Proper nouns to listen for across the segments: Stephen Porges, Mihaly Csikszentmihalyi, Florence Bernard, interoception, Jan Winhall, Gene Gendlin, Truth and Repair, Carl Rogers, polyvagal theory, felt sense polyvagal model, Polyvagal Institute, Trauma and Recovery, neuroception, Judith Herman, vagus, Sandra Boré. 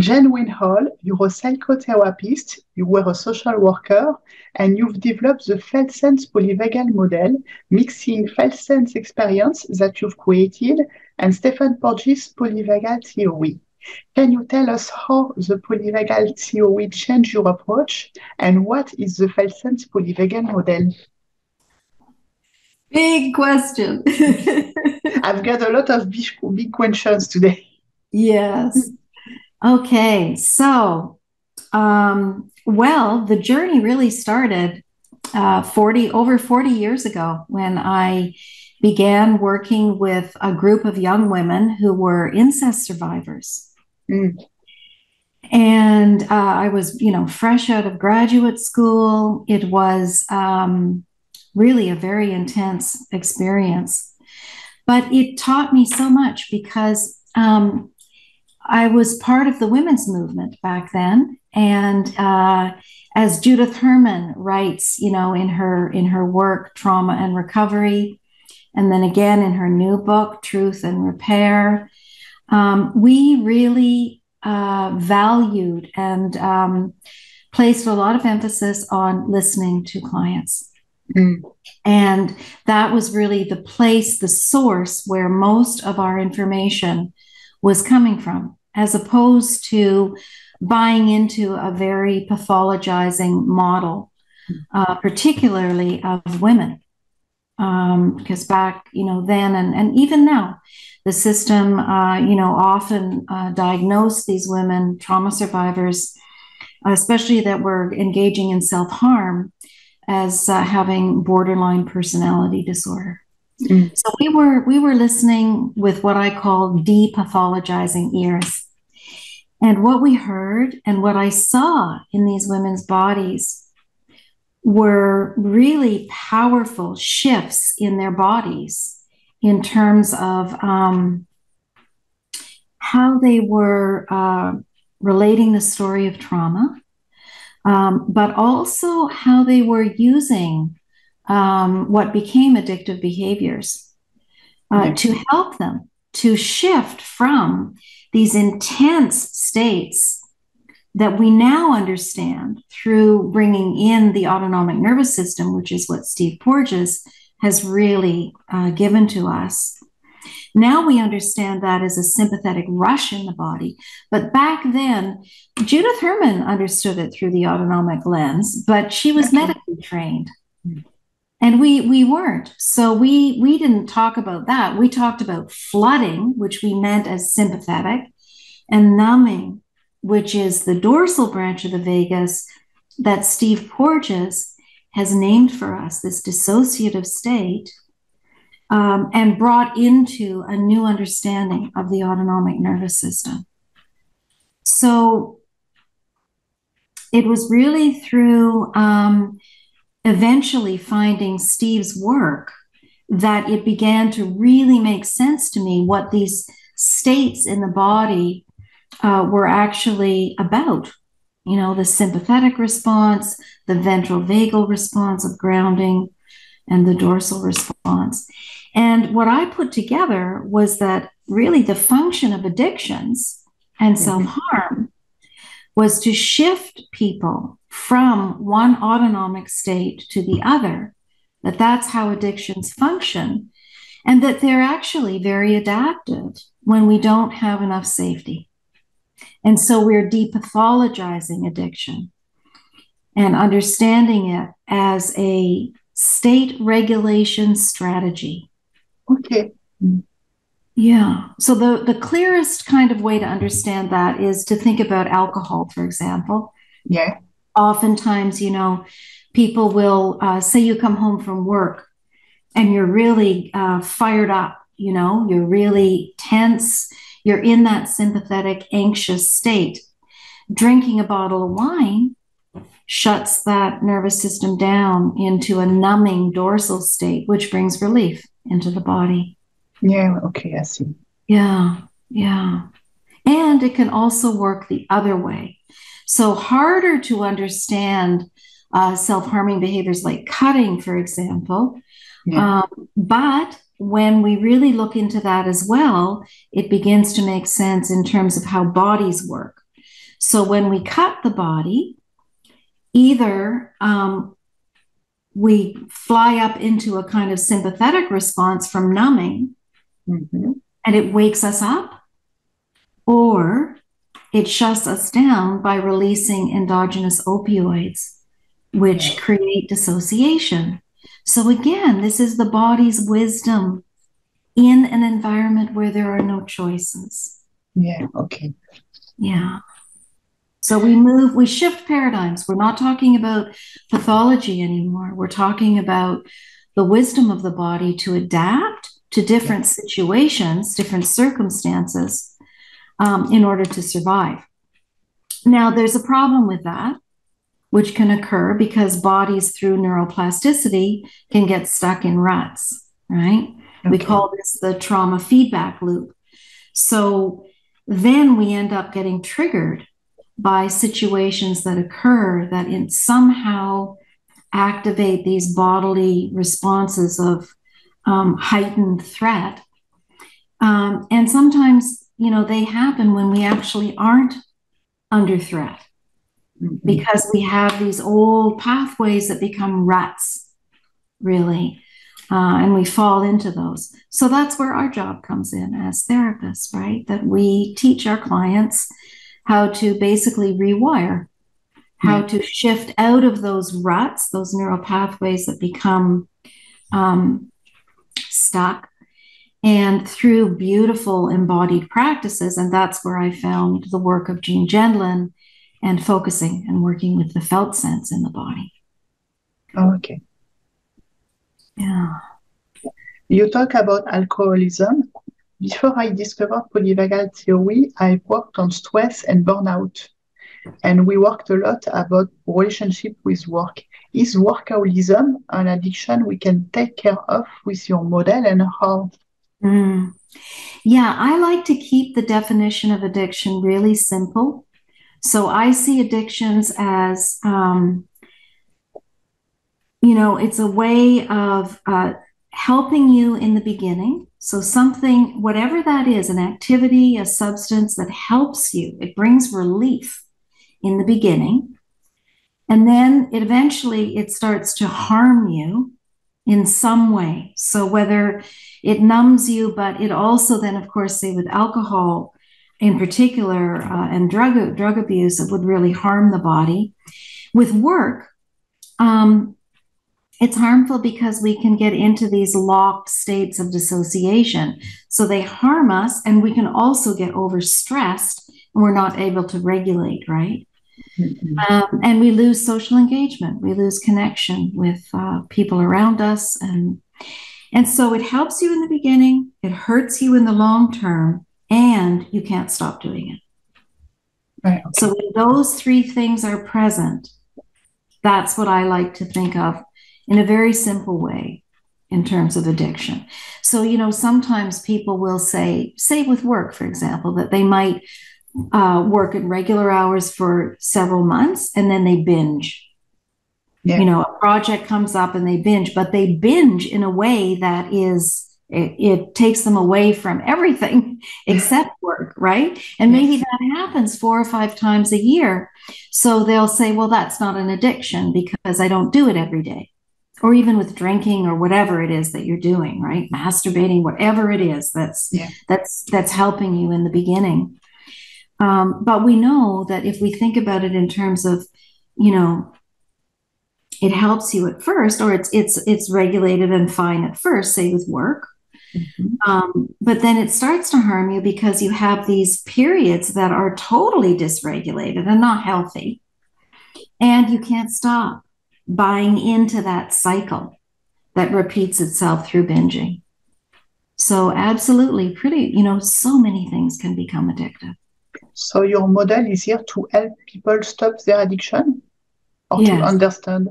Jan Winhall, you're a psychotherapist, you were a social worker, and you've developed the felt sense polyvagal model, mixing felt sense experience that you've created and Stephen Porges' polyvagal theory. Can you tell us how the polyvagal theory changed your approach, and what is the felt sense polyvagal model? Big question. I've got a lot of big questions today. Yes. Okay. So, well, the journey really started over 40 years ago when I began working with a group of young women who were incest survivors. Mm. And I was, fresh out of graduate school. It was really a very intense experience, but it taught me so much because I was part of the women's movement back then. And as Judith Herman writes, in her work, Trauma and Recovery, and then again in her new book, Truth and Repair, we really valued and placed a lot of emphasis on listening to clients. Mm. And that was really the place, the source where most of our information was coming from, as opposed to buying into a very pathologizing model, particularly of women. Because back, then and even now, the system, often diagnosed these women, trauma survivors, especially that were engaging in self-harm, as having borderline personality disorder. Mm. So we were listening with what I call de-pathologizing ears. And what we heard and what I saw in these women's bodies were really powerful shifts in their bodies in terms of how they were relating the story of trauma, but also how they were using what became addictive behaviors to help them to shift from these intense states that we now understand through bringing in the autonomic nervous system, which is what Steve Porges has really given to us. Now we understand that as a sympathetic rush in the body. But back then, Judith Herman understood it through the autonomic lens, but she was medically trained. And we weren't. So we didn't talk about that. We talked about flooding, which we meant as sympathetic, and numbing, which is the dorsal branch of the vagus that Steve Porges has named for us, this dissociative state. And brought into a new understanding of the autonomic nervous system. So it was really through eventually finding Steve's work that it began to really make sense to me what these states in the body were actually about. The sympathetic response, the ventral vagal response of grounding, and the dorsal response. And what I put together was that really the function of addictions and self-harm was to shift people from one autonomic state to the other, that that's how addictions function, and that they're actually very adaptive when we don't have enough safety. And so we're depathologizing addiction and understanding it as a state regulation strategy. Okay. Yeah. So the clearest kind of way to understand that is to think about alcohol, for example. Yeah. Oftentimes, people will say you come home from work and you're really fired up, you're really tense, you're in that sympathetic, anxious state. Drinking a bottle of wine shuts that nervous system down into a numbing dorsal state, which brings relief into the body. Yeah, okay, I see. Yeah, yeah. And it can also work the other way. So harder to understand self-harming behaviors like cutting, for example. Yeah. But when we really look into that as well, it begins to make sense in terms of how bodies work. So when we cut the body, either we fly up into a kind of sympathetic response from numbing, mm-hmm. and it wakes us up, or it shuts us down by releasing endogenous opioids, which create dissociation. So again, this is the body's wisdom in an environment where there are no choices. Yeah, okay. Yeah. So we shift paradigms. We're not talking about pathology anymore. We're talking about the wisdom of the body to adapt to different situations, different circumstances, in order to survive. Now, there's a problem with that, which can occur because bodies through neuroplasticity can get stuck in ruts, right? Okay. We call this the trauma feedback loop. So then we end up getting triggered by situations that occur that somehow activate these bodily responses of heightened threat. And sometimes, you know, they happen when we actually aren't under threat, because we have these old pathways that become ruts, really, and we fall into those. So that's where our job comes in as therapists, right? That we teach our clients how to basically rewire, how to shift out of those ruts, those neural pathways that become stuck, and through beautiful embodied practices. And that's where I found the work of Gene Gendlin and focusing and working with the felt sense in the body. Oh, okay. Yeah. You talk about alcoholism. Before I discovered polyvagal theory, I worked on stress and burnout. And we worked a lot about relationship with work. Is workaholism an addiction we can take care of with your model, and how? Mm. Yeah, I like to keep the definition of addiction really simple. So I see addictions as, you know, it's a way of helping you in the beginning. So something, whatever that is, an activity, a substance that helps you, it brings relief in the beginning. And then eventually it starts to harm you in some way. So whether it numbs you, but it also then, of course, say with alcohol, in particular, and drug abuse, it would really harm the body. With work, it's harmful because we can get into these locked states of dissociation. So they harm us, and we can also get overstressed, and we're not able to regulate, right? Mm-hmm. And we lose social engagement. We lose connection with people around us. And so it helps you in the beginning. It hurts you in the long term. And you can't stop doing it. Right, okay. So when those three things are present, that's what I like to think of in a very simple way in terms of addiction. So, you know, sometimes people will say with work, for example, that they might work at regular hours for several months and then they binge. Yeah. You know, a project comes up and they binge, but they binge in a way that is... It takes them away from everything except work, right? And maybe that happens 4 or 5 times a year. So they'll say, well, that's not an addiction because I don't do it every day. Or even with drinking or whatever it is that you're doing, right? Masturbating, whatever it is that's helping you in the beginning. But we know that if we think about it in terms of, you know, it helps you at first, or it's regulated and fine at first, say with work. Mm-hmm. But then it starts to harm you because you have these periods that are totally dysregulated and not healthy, and you can't stop buying into that cycle that repeats itself through binging. So absolutely, you know, so many things can become addictive. So your model is here to help people stop their addiction, or to understand?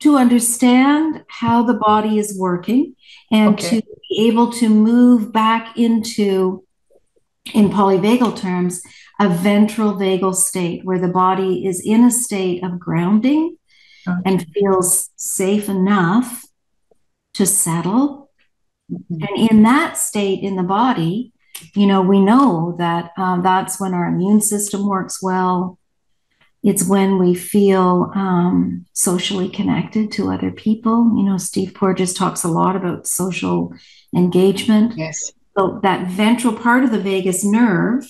To understand how the body is working, and to be able to move back into, in polyvagal terms, a ventral vagal state where the body is in a state of grounding and feels safe enough to settle. Mm-hmm. And in that state in the body, you know, we know that that's when our immune system works well. It's when we feel socially connected to other people. You know, Steve Porges talks a lot about social engagement. Yes. So that ventral part of the vagus nerve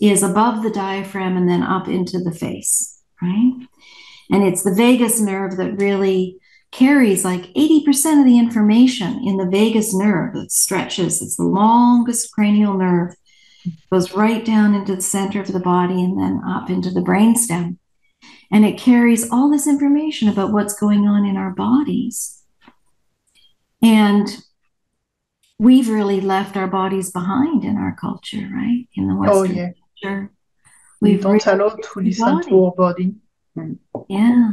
is above the diaphragm and then up into the face, right? And it's the vagus nerve that really carries like 80% of the information in the vagus nerve that stretches. It's the longest cranial nerve, goes right down into the center of the body and then up into the brainstem. And it carries all this information about what's going on in our bodies. And we've really left our bodies behind in our culture, right? In the Western culture. We don't allow to listen to our body. Yeah.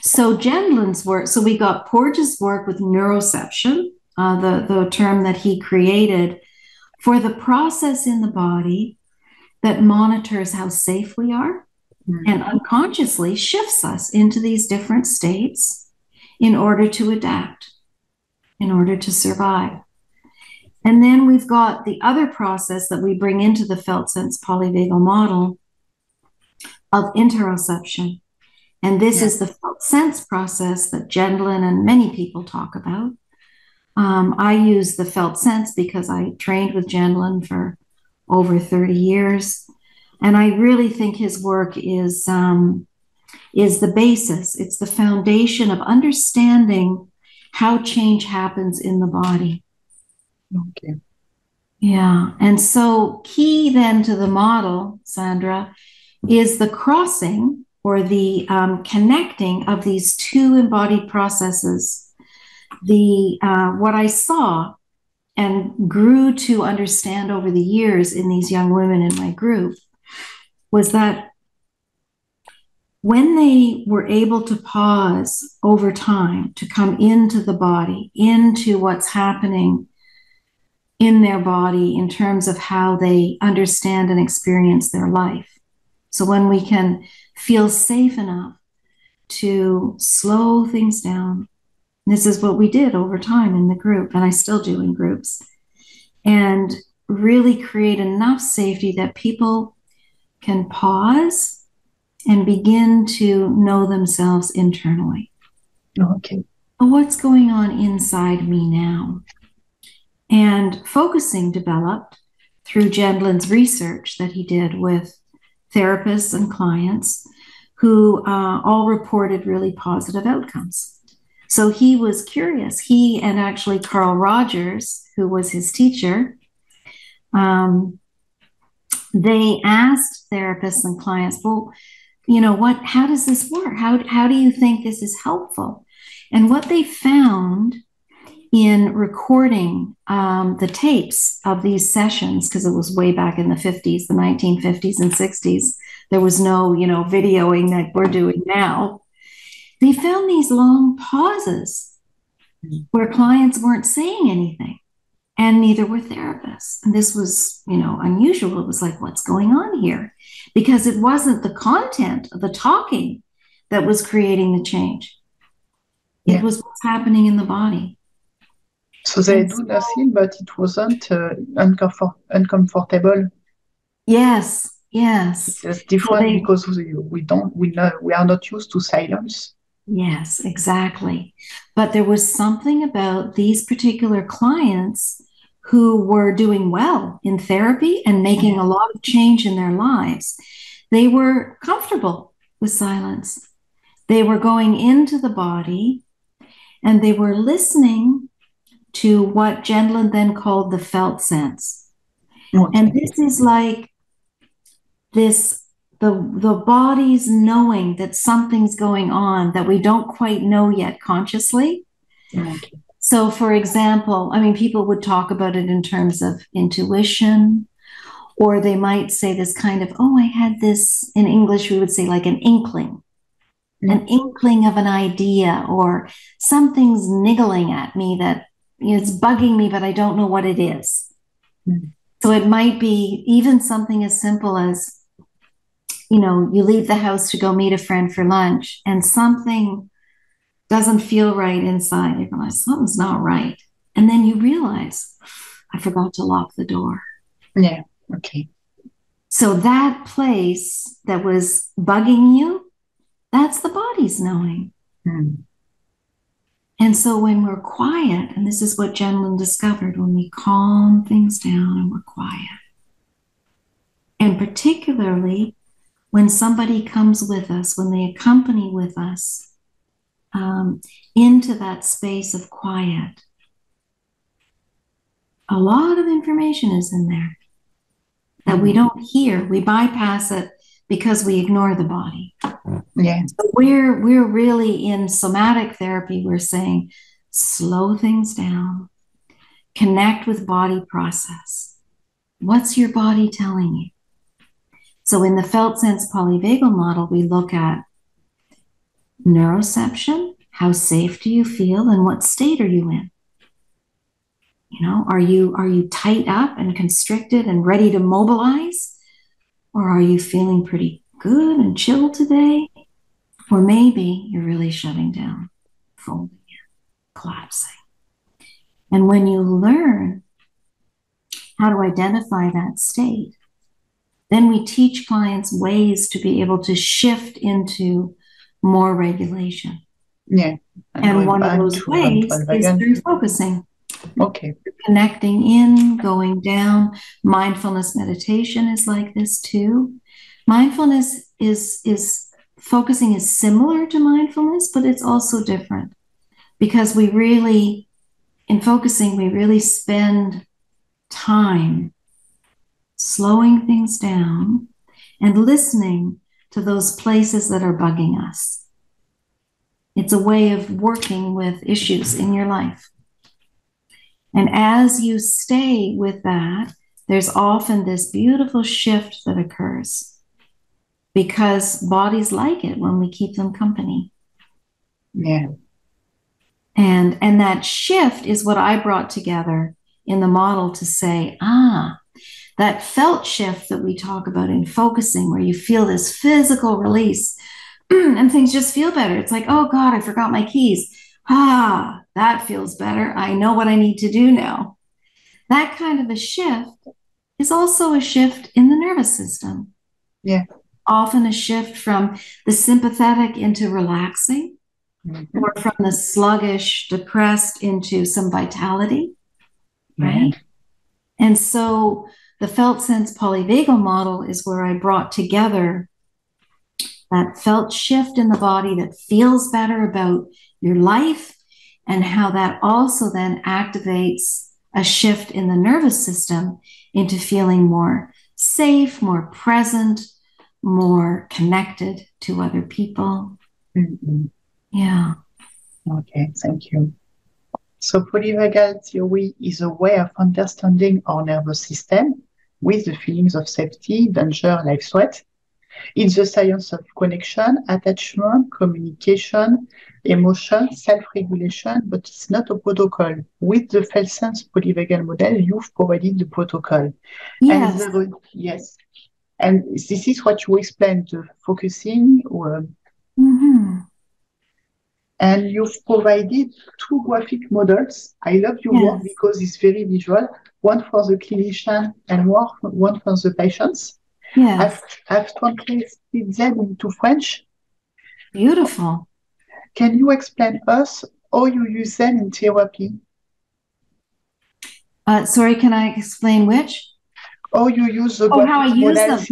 So Gendlin's work, so we got Porges' work with neuroception, the term that he created for the process in the body that monitors how safe we are and unconsciously shifts us into these different states in order to adapt, in order to survive. And then we've got the other process that we bring into the felt sense polyvagal model of interoception. And this is the felt sense process that Gendlin and many people talk about. I use the felt sense because I trained with Gendlin for over 30 years. And I really think his work is the basis. It's the foundation of understanding how change happens in the body. Okay. Yeah. And so key then to the model, Sandra, is the crossing or the connecting of these two embodied processes. The what I saw and grew to understand over the years in these young women in my group was that when they were able to pause over time to come into the body, into what's happening in their body in terms of how they understand and experience their life. So when we can feel safe enough to slow things down, this is what we did over time in the group, and I still do in groups, and really create enough safety that people can pause and begin to know themselves internally. Okay. What's going on inside me now? And focusing developed through Gendlin's research that he did with therapists and clients who all reported really positive outcomes. So he was curious. He and actually Carl Rogers, who was his teacher, they asked therapists and clients, well, you know, what? How does this work? How do you think this is helpful? And what they found in recording the tapes of these sessions, because it was way back in the 50s, the 1950s and 60s, there was no, you know, videoing that we're doing now. They found these long pauses where clients weren't saying anything, and neither were therapists. And this was, you know, unusual. It was like, what's going on here? Because it wasn't the content of the talking that was creating the change. It was what's happening in the body. So they do nothing, but it wasn't uncomfortable. Yes, yes. It's different because we are not used to silence. Yes, exactly. But there was something about these particular clients who were doing well in therapy and making a lot of change in their lives. They were comfortable with silence. They were going into the body and they were listening to what Gendlin then called the felt sense. Okay. And this is like this, the body's knowing that something's going on that we don't quite know yet consciously. Okay. So for example, I mean, people would talk about it in terms of intuition, or they might say this kind of, oh, I had this, in English, we would say like an inkling. An inkling of an idea, or something's niggling at me that, you know, it's bugging me, but I don't know what it is. So it might be even something as simple as, you know, you leave the house to go meet a friend for lunch and something doesn't feel right inside. You realize something's not right. And then you realize, I forgot to lock the door. Yeah. Okay. So that place that was bugging you, that's the body's knowing. Mm. And so when we're quiet, and this is what Gendlin discovered, when we calm things down and we're quiet, and particularly when somebody comes with us, when they accompany with us into that space of quiet, a lot of information is in there that we don't hear. We bypass it because we ignore the body. Yeah. So we're really in somatic therapy. We're saying, slow things down, connect with body process. What's your body telling you? So in the felt sense polyvagal model, we look at neuroception. How safe do you feel, and what state are you in? You know, are you tight up and constricted and ready to mobilize? Or are you feeling pretty good and chill today? Or maybe you're really shutting down, folding in, collapsing. And when you learn how to identify that state, then we teach clients ways to be able to shift into more regulation. Yeah. And one of those ways is through focusing. Okay. Connecting in, going down. Mindfulness meditation is like this too. Mindfulness is focusing is similar to mindfulness, but it's also different, because we really, in focusing, we really spend time slowing things down and listening to those places that are bugging us. It's a way of working with issues in your life. And as you stay with that, there's often this beautiful shift that occurs, because bodies like it when we keep them company. Yeah. And that shift is what I brought together in the model to say, that felt shift that we talk about in focusing, where you feel this physical release and things just feel better. It's like, oh God, I forgot my keys. That feels better. I know what I need to do now. That kind of a shift is also a shift in the nervous system. Yeah. Often a shift from the sympathetic into relaxing, mm-hmm. or from the sluggish, depressed into some vitality, right? Mm-hmm. And so the felt sense polyvagal model is where I brought together that felt shift in the body that feels better about your life, and how that also then activates a shift in the nervous system into feeling more safe, more present, more connected to other people. Mm-hmm. Yeah. Okay, thank you. So polyvagal theory is a way of understanding our nervous system with the feelings of safety, danger, life threat. It's the science of connection, attachment, communication, emotion, self-regulation, but it's not a protocol. With the felt sense polyvagal model, you've provided the protocol. Yes. Yes. And this is what you explained, the focusing. Mm-hmm. And you've provided two graphic models. I love your work because it's very visual. One for the clinician and one for the patients. Yes. I've translated them into French. Beautiful. Can you explain us how you use them in therapy? Sorry, can I explain which? How you use the graphic models.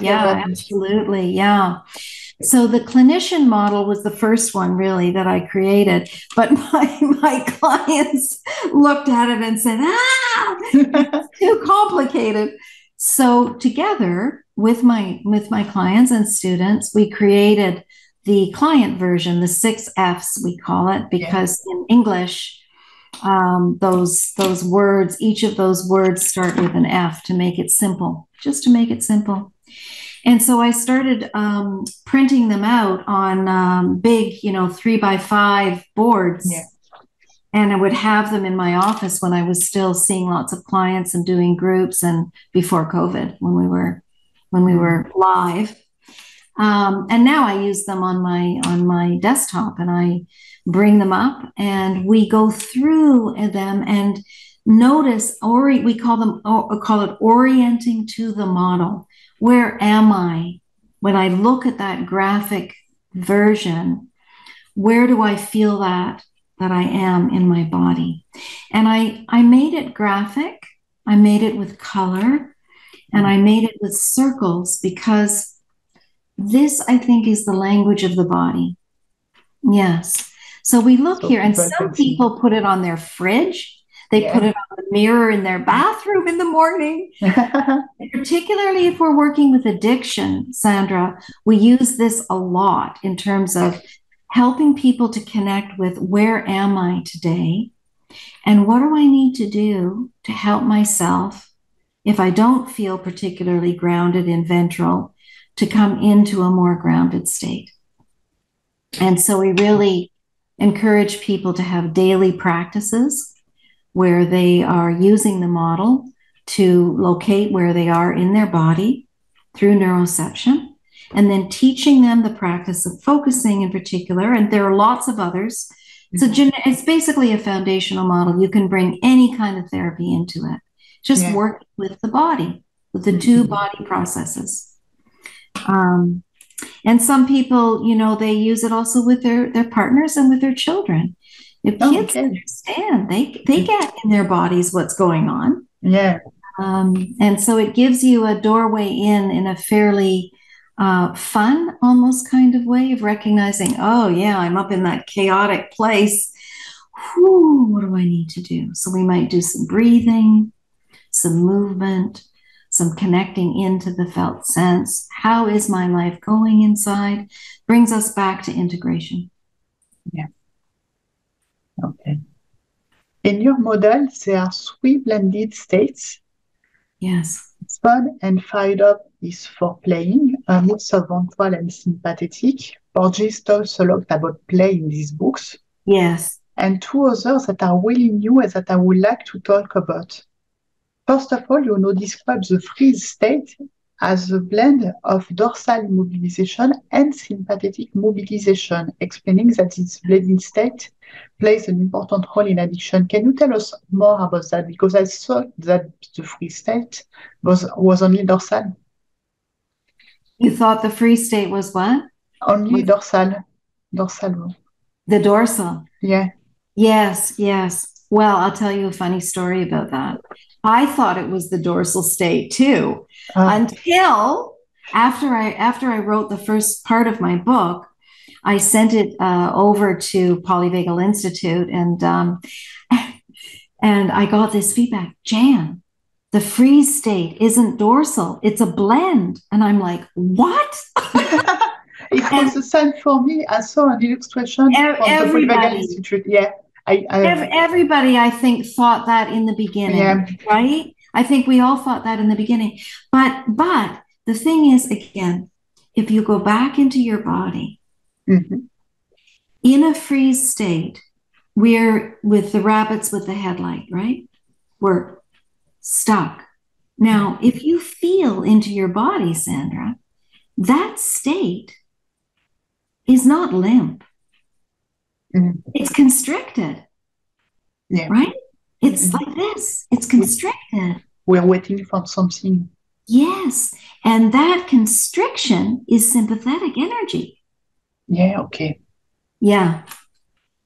Yeah, absolutely, yeah. So the clinician model was the first one, really, that I created. But my clients looked at it and said, it's too complicated. So together with my clients and students, we created the client version, the 6 Fs we call it, because in English, those words, each of those words start with an F to make it simple, just to make it simple. And so I started printing them out on big, 3x5 boards. Yeah. And I would have them in my office when I was still seeing lots of clients and doing groups, and before COVID, when we were live. And now I use them on my desktop, and I bring them up and we go through them. And notice, we call them, orienting to the model. Where am I? When I look at that graphic version, where do I feel that I am in my body? And I made it graphic. I made it with color, and I made it with circles, because this, I think, is the language of the body. Yes. So we look here, and some people put it on their fridge. They put it on the mirror in their bathroom in the morning. Particularly if we're working with addiction, Sandra, we use this a lot in terms of helping people to connect with, where am I today? And what do I need to do to help myself, if I don't feel particularly grounded in ventral, to come into a more grounded state? And so we really encourage people to have daily practices where they are using the model to locate where they are in their body through neuroception, and then teaching them the practice of focusing in particular. And there are lots of others. It's basically a foundational model. You can bring any kind of therapy into it. Just work with the body, with the two body processes. And some people, you know, they use it also with their partners and with their children. If kids understand, they get in their bodies what's going on. Yeah. And so it gives you a doorway in a fairly fun, almost kind of way of recognizing, oh yeah, I'm up in that chaotic place. Whew, what do I need to do? So we might do some breathing, some movement, some connecting into the felt sense. How is my life going inside? Brings us back to integration. Yeah. Okay. In your model, there are three blended states. Yes. Fun and fired up is for playing, a mix of ventral and sympathetic. Borges talks a lot about play in these books. Yes. And two others that are really new and that I would like to talk about. First of all, you know, describe the freeze state as a blend of dorsal immobilization and sympathetic mobilization, explaining that this blended state plays an important role in addiction. Can you tell us more about that? Because I thought that the free state was only dorsal. You thought the free state was what? Only dorsal. The dorsal? Yeah. Yes, yes. Well, I'll tell you a funny story about that. I thought it was the dorsal state too, until after I wrote the first part of my book. I sent it over to Polyvagal Institute, and I got this feedback: Jan, the freeze state isn't dorsal; it's a blend. And I'm like, what? It was the same for me. I saw an illustration from the Polyvagal Institute. Yeah. Everybody, I think, thought that in the beginning, right? I think we all thought that in the beginning. But the thing is, again, if you go back into your body, in a freeze state, we're with the rabbits with the headlight, right? We're stuck. Now, if you feel into your body, Sandra, that state is not limp. It's constricted, right? It's like this. It's constricted. We're waiting for something. Yes. And that constriction is sympathetic energy. Yeah, okay. Yeah.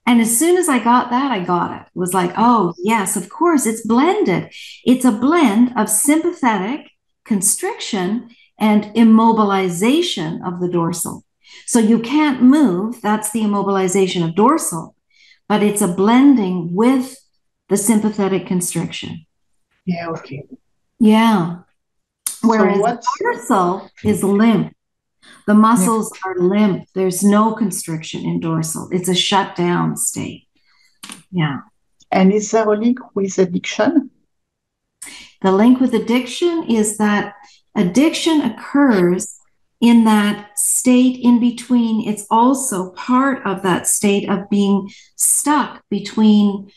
And as soon as I got that, I got it. It was like, oh, yes, of course, it's blended. It's a blend of sympathetic constriction and immobilization of the dorsal. So you can't move. That's the immobilization of dorsal, but it's a blending with the sympathetic constriction. Yeah, okay. Yeah. Whereas dorsal is limp. The muscles are limp. There's no constriction in dorsal. It's a shutdown state. Yeah. And is there a link with addiction? The link with addiction is that addiction occurs in that state in between. It's also part of that state of being stuck between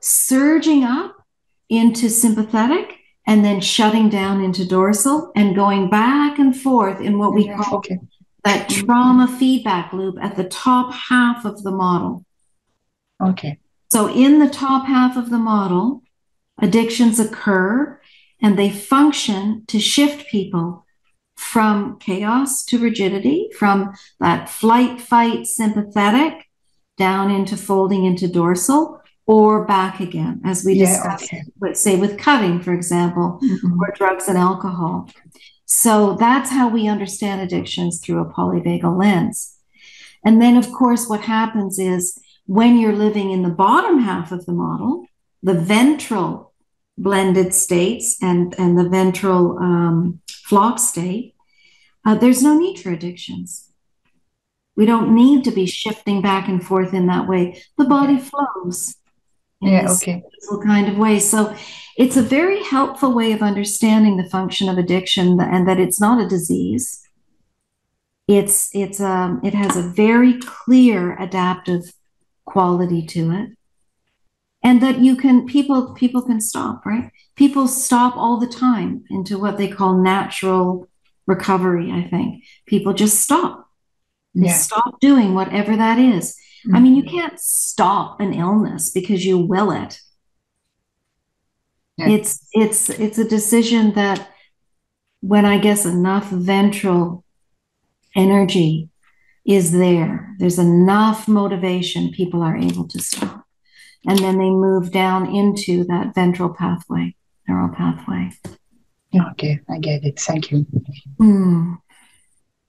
surging up into sympathetic and then shutting down into dorsal and going back and forth in what we call that trauma feedback loop at the top half of the model. Okay. So in the top half of the model, Addictions occur and they function to shift people from chaos to rigidity, from that flight, fight, sympathetic down into folding into dorsal or back again, as we discussed, let's say with cutting, for example, or drugs and alcohol. So that's how we understand addictions through a polyvagal lens. And then, of course, what happens is when you're living in the bottom half of the model, the ventral blended states and the ventral flock state, there's no need for addictions. We don't need to be shifting back and forth in that way. The body flows in this kind of way. So it's a very helpful way of understanding the function of addiction and that it's not a disease. It has a very clear adaptive quality to it, and that you can people can stop, right? People stop all the time into what they call natural recovery. I think people just stop. They stop doing whatever that is. I mean, you can't stop an illness because you will it. It's a decision that when I guess enough ventral energy is there, there's enough motivation, people are able to stop. And then they move down into that ventral pathway, neural pathway. Okay, I get it. Thank you.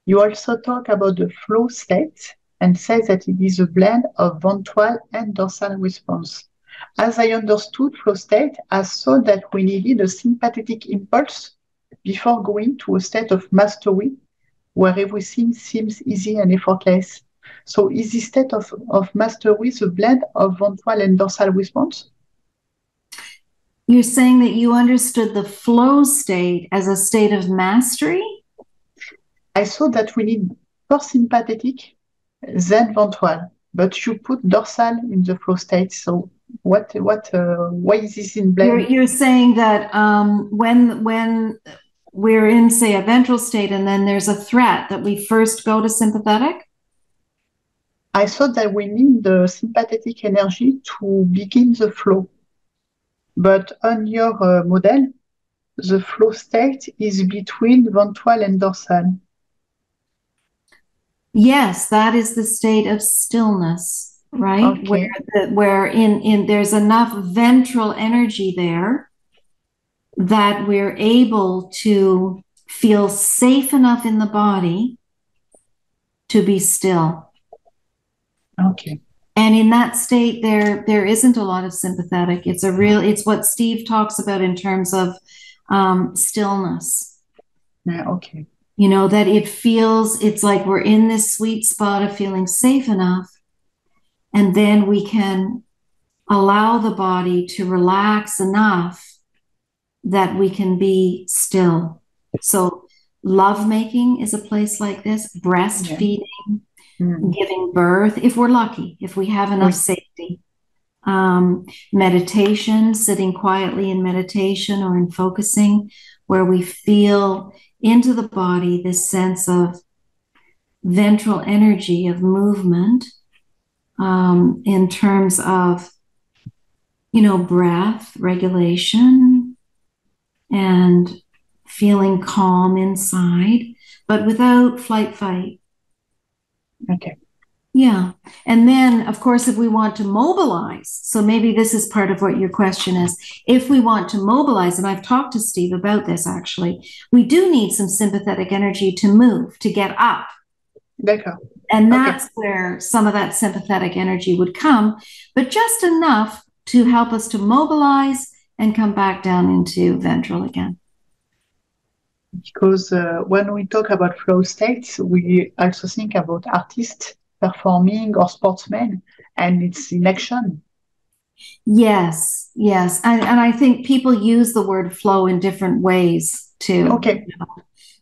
You also talk about the flow state and say that it is a blend of ventral and dorsal response. As I understood flow state, I saw that we needed a sympathetic impulse before going to a state of mastery where everything seems easy and effortless. So is this state of mastery the blend of ventral and dorsal response? You're saying that you understood the flow state as a state of mastery? I saw that we need first sympathetic, then ventral, but you put dorsal in the flow state. So why is this in blend? You're saying that when we're in, say, a ventral state, and then there's a threat that we first go to sympathetic? I thought that we need the sympathetic energy to begin the flow. But on your model, the flow state is between ventral and dorsal. Yes, that is the state of stillness, right? Okay. Where there's enough ventral energy there that we're able to feel safe enough in the body to be still. Okay. And in that state, there isn't a lot of sympathetic. It's what Steve talks about in terms of stillness. Yeah, okay. You know, that it feels, it's like we're in this sweet spot of feeling safe enough, and then we can allow the body to relax enough that we can be still. So lovemaking is a place like this, breastfeeding, giving birth, if we're lucky, if we have enough safety. Meditation, sitting quietly in meditation or in focusing, where we feel into the body this sense of ventral energy of movement in terms of, you know, breath, regulation, and feeling calm inside, but without flight fight. Okay. Yeah. And then, of course, if we want to mobilize, so maybe this is part of what your question is, if we want to mobilize, and I've talked to Steve about this actually, we do need some sympathetic energy to move, to get up. D'accord. And that's where some of that sympathetic energy would come, but just enough to help us to mobilize and come back down into ventral again. Because when we talk about flow states, we also think about artists performing or sportsmen, and it's in action. Yes, yes. And I think people use the word flow in different ways too. Okay.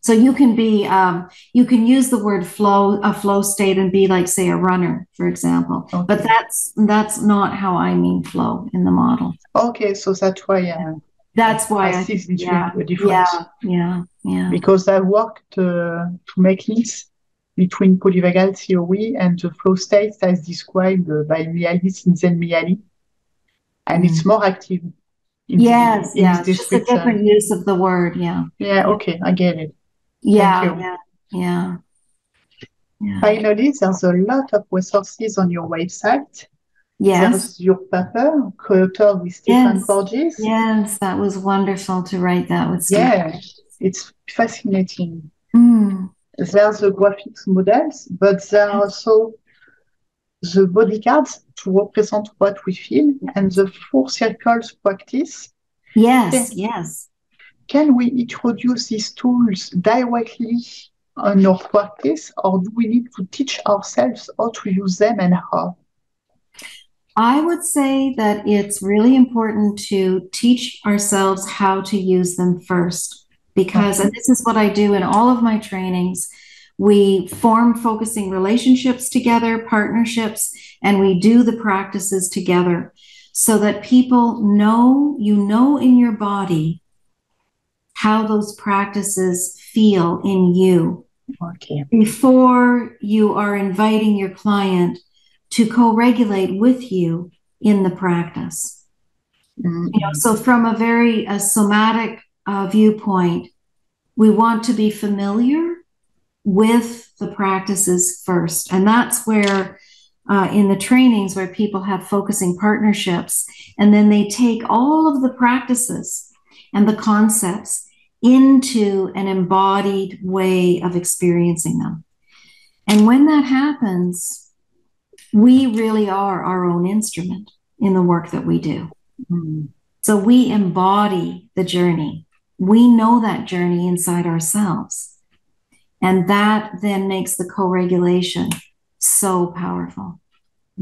So you can be, you can use the word flow, a flow state, and be like, say, a runner, for example. Okay. But that's not how I mean flow in the model. Okay, so that's why. That's why I see the difference. Yeah. Because I worked to make links between polyvagal theory and the flow states as described by Mihaly, Csikszentmihalyi, and it's more active. Yes, just a different use of the word. Yeah. Okay, I get it. Yeah. I noticed there's a lot of resources on your website. Yes. There's your paper, co-authored with Stephen Porges. Yes, that was wonderful to write that with Stephen. Yeah, it's fascinating. There's the graphics models, but there are also the body cards to represent what we feel and the four circles practice. Yes. Can we introduce these tools directly on our practice, or do we need to teach ourselves how to use them and how? I would say that it's really important to teach ourselves how to use them first, because, and this is what I do in all of my trainings, we form focusing relationships together, partnerships, and we do the practices together so that people know, you know, in your body how those practices feel in you before you are inviting your client to co-regulate with you in the practice. You know, so from a very somatic viewpoint, we want to be familiar with the practices first. And that's where in the trainings where people have focusing partnerships, and then they take all of the practices and the concepts into an embodied way of experiencing them. And when that happens, we really are our own instrument in the work that we do. So we embody the journey. We know that journey inside ourselves. And that then makes the co-regulation so powerful.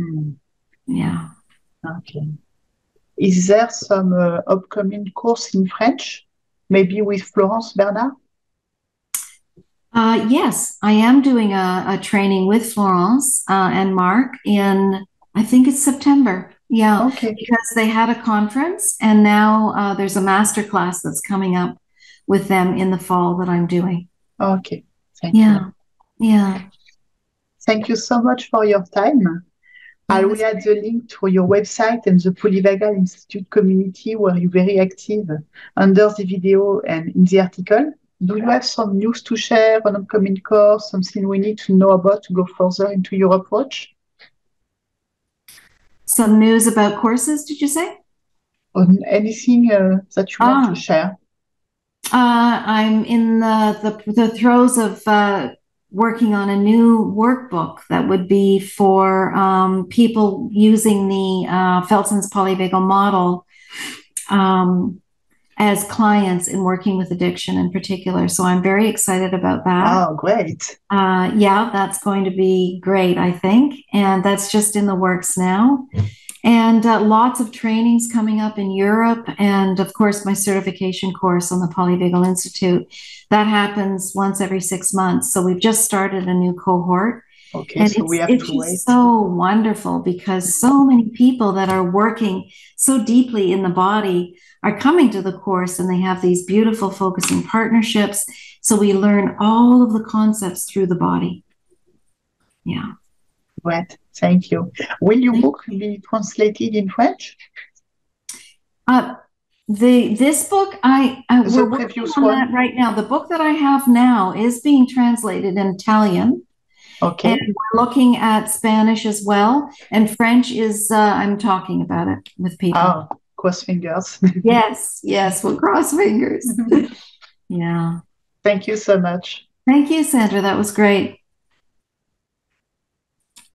Okay. Is there some upcoming course in French, maybe with Florence Bernard? Yes, I am doing a training with Florence and Mark in, I think it's September. Yeah, okay. Because they had a conference, and now there's a masterclass that's coming up with them in the fall that I'm doing. Okay, thank you. Yeah. Thank you so much for your time. I will add the link to your website and the Polyvagal Institute community where you're very active under the video and in the article. Do you have some news to share, an upcoming course, something we need to know about to go further into your approach? Some news about courses, did you say? Or anything that you want to share? I'm in the throes of working on a new workbook that would be for people using the felt sense polyvagal model as clients in working with addiction in particular. So I'm very excited about that. Oh, great. Yeah, that's going to be great, I think. And that's just in the works now. And lots of trainings coming up in Europe. And of course, my certification course on the Polyvagal Institute. That happens once every 6 months. So we've just started a new cohort. Okay, and so we have to wait. It's so wonderful because so many people that are working so deeply in the body are coming to the course, and they have these beautiful focusing partnerships. So we learn all of the concepts through the body. Yeah. Right. Thank you. Will your book be translated in French? This book, we're working on that right now. The book that I have now is being translated in Italian. Okay. And we're looking at Spanish as well. And French is, I'm talking about it with people. Oh, cross fingers. Yes, we'll cross fingers. Yeah. Thank you so much. Thank you, Sandra. That was great.